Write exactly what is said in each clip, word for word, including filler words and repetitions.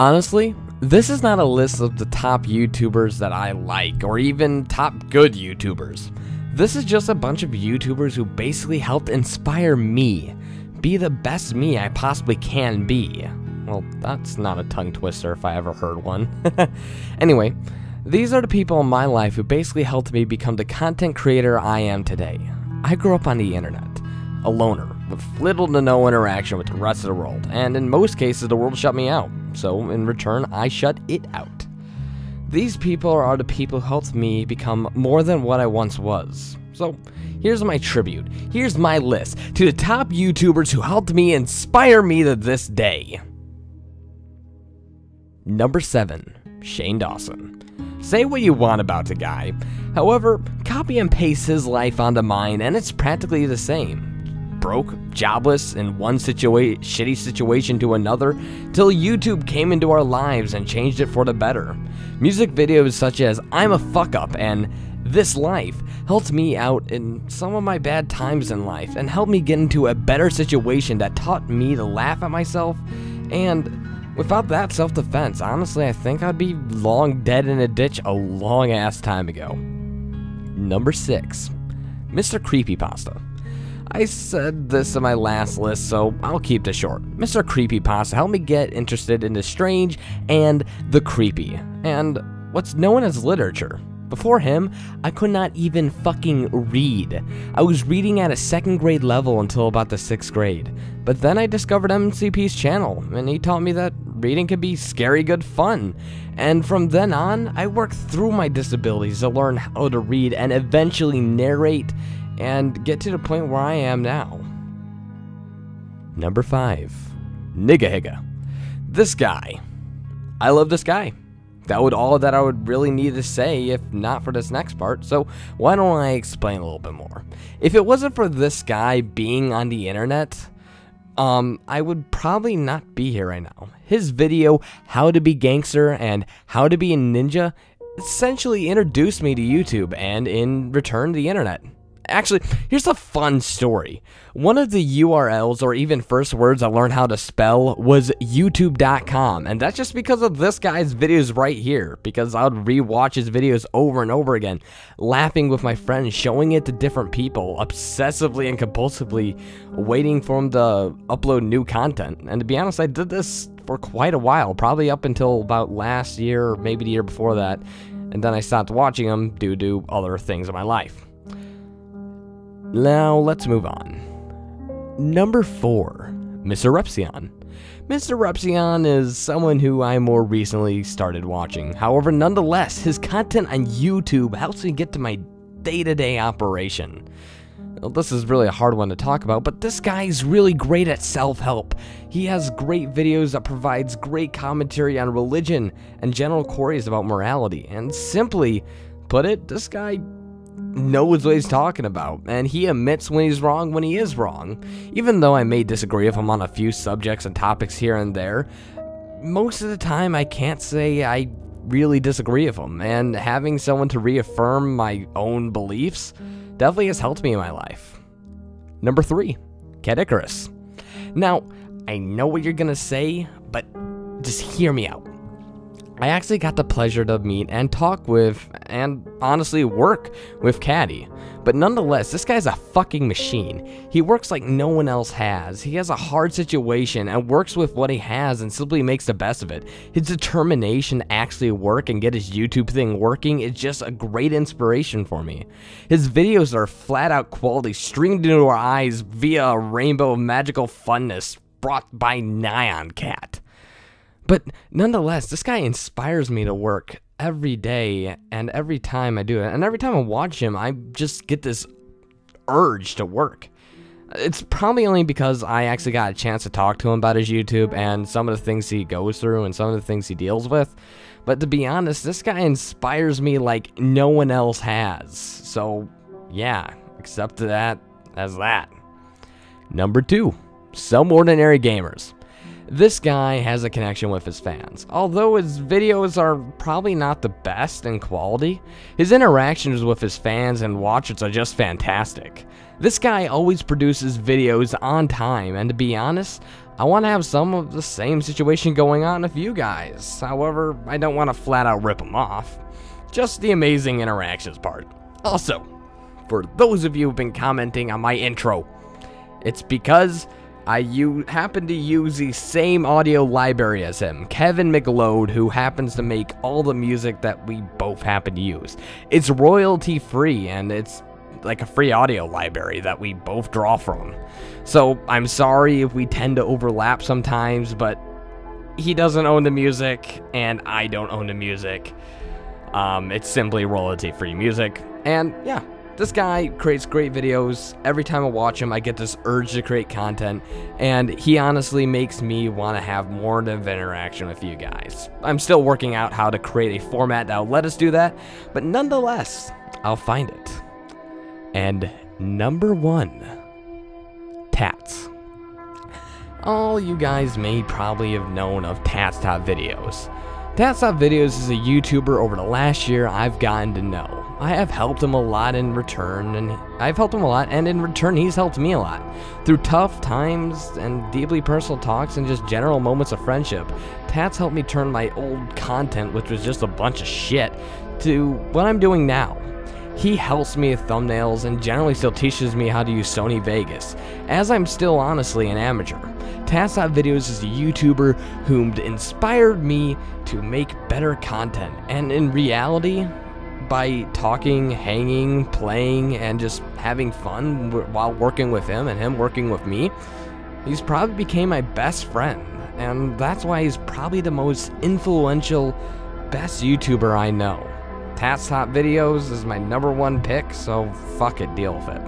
Honestly, this is not a list of the top YouTubers that I like, or even top good YouTubers. This is just a bunch of YouTubers who basically helped inspire me, be the best me I possibly can be. Well, that's not a tongue twister if I ever heard one. Anyway, these are the people in my life who basically helped me become the content creator I am today. I grew up on the internet, a loner, with little to no interaction with the rest of the world, and in most cases the world shut me out. So, in return, I shut it out. These people are the people who helped me become more than what I once was. So, here's my tribute. Here's my list to the top YouTubers who helped me inspire me to this day. Number seven. Shane Dawson. Say what you want about the guy. However, copy and paste his life onto mine, and it's practically the same. Broke, jobless, in one situa- shitty situation to another, till YouTube came into our lives and changed it for the better. Music videos such as I'm a Fuck Up and This Life helped me out in some of my bad times in life and helped me get into a better situation that taught me to laugh at myself, and without that self-defense, honestly, I think I'd be long dead in a ditch a long ass time ago. Number six. Mister Creepypasta. I said this in my last list, so I'll keep this short. Mister Creepypasta helped me get interested in the strange and the creepy, and what's known as literature. Before him, I could not even fucking read. I was reading at a second grade level until about the sixth grade, but then I discovered M C P's channel, and he taught me that reading can be scary good fun. And from then on, I worked through my disabilities to learn how to read and eventually narrate and get to the point where I am now. Number five. Niggahigga. This guy. I love this guy. That would all that I would really need to say if not for this next part, so why don't I explain a little bit more. If it wasn't for this guy being on the internet, um, I would probably not be here right now. His video, How to Be Gangster and How to Be a Ninja, essentially introduced me to YouTube and in return the internet. Actually, here's a fun story. One of the U R Ls or even first words I learned how to spell was YouTube dot com, and that's just because of this guy's videos right here, because I would re-watch his videos over and over again, laughing with my friends, showing it to different people, obsessively and compulsively waiting for him to upload new content. And to be honest, I did this for quite a while, probably up until about last year or maybe the year before that, and then I stopped watching him due to other things in my life. Now, let's move on. Number four. MrRepzion. MrRepzion is someone who I more recently started watching. However, nonetheless, his content on YouTube helps me get to my day-to-day operation. Well, this is really a hard one to talk about, but this guy's really great at self-help. He has great videos that provides great commentary on religion and general queries about morality. And simply put it, this guy knows what he's talking about, and he admits when he's wrong when he is wrong. Even though I may disagree with him on a few subjects and topics here and there, most of the time I can't say I really disagree with him, and having someone to reaffirm my own beliefs definitely has helped me in my life. Number three. Cat Icarus. Now, I know what you're gonna say, but just hear me out. I actually got the pleasure to meet and talk with, and honestly work with, Caddy. But nonetheless, this guy's a fucking machine. He works like no one else has. He has a hard situation and works with what he has and simply makes the best of it. His determination to actually work and get his YouTube thing working is just a great inspiration for me. His videos are flat out quality, streamed into our eyes via a rainbow of magical funness brought by Nyan Cat. But nonetheless, this guy inspires me to work every day, and every time I do it, and every time I watch him, I just get this urge to work. It's probably only because I actually got a chance to talk to him about his YouTube and some of the things he goes through and some of the things he deals with. But to be honest, this guy inspires me like no one else has. So yeah, accept that as that. Number two, Some Ordinary Gamers. This guy has a connection with his fans. Although his videos are probably not the best in quality, his interactions with his fans and watchers are just fantastic. This guy always produces videos on time, and to be honest, I want to have some of the same situation going on with you guys. However, I don't want to flat out rip him off. Just the amazing interactions part. Also, for those of you who've been commenting on my intro, it's because I u- happen to use the same audio library as him, Kevin McLeod, who happens to make all the music that we both happen to use. It's royalty free, and it's like a free audio library that we both draw from. So I'm sorry if we tend to overlap sometimes, but he doesn't own the music and I don't own the music. Um, it's simply royalty free music. And yeah, this guy creates great videos. Every time I watch him, I get this urge to create content, and he honestly makes me want to have more of interaction with you guys. I'm still working out how to create a format that'll let us do that, but nonetheless, I'll find it. And number one, Tats. All you guys may probably have known of Tats Top Videos. Tats Top Videos is a YouTuber over the last year I've gotten to know. I have helped him a lot in return, and I've helped him a lot, and in return, he's helped me a lot. Through tough times and deeply personal talks and just general moments of friendship, Tats helped me turn my old content, which was just a bunch of shit, to what I'm doing now. He helps me with thumbnails and generally still teaches me how to use Sony Vegas, as I'm still honestly an amateur. Tats Top Videos is a YouTuber whom inspired me to make better content, and in reality, by talking, hanging, playing, and just having fun while working with him and him working with me, he's probably became my best friend, and that's why he's probably the most influential, best YouTuber I know. Tats Top Videos is my number one pick, so fuck it, deal with it.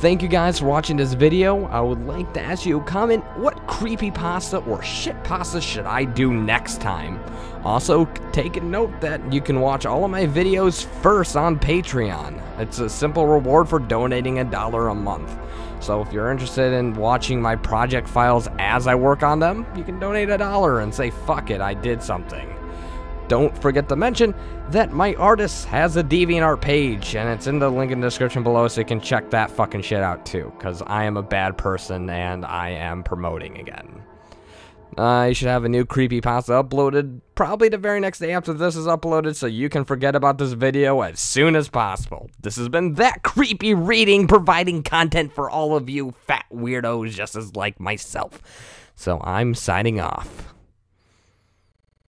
Thank you guys for watching this video. I would like to ask you to comment what creepypasta or shitpasta should I do next time. Also, take a note that you can watch all of my videos first on Patreon. It's a simple reward for donating a dollar a month. So if you're interested in watching my project files as I work on them, you can donate a dollar and say, fuck it, I did something. Don't forget to mention that my artist has a DeviantArt page, and it's in the link in the description below, so you can check that fucking shit out too, because I am a bad person and I am promoting again. I should have a new creepypasta uploaded probably the very next day after this is uploaded, so you can forget about this video as soon as possible. This has been That Creepy Reading, providing content for all of you fat weirdos just as like myself. So I'm signing off.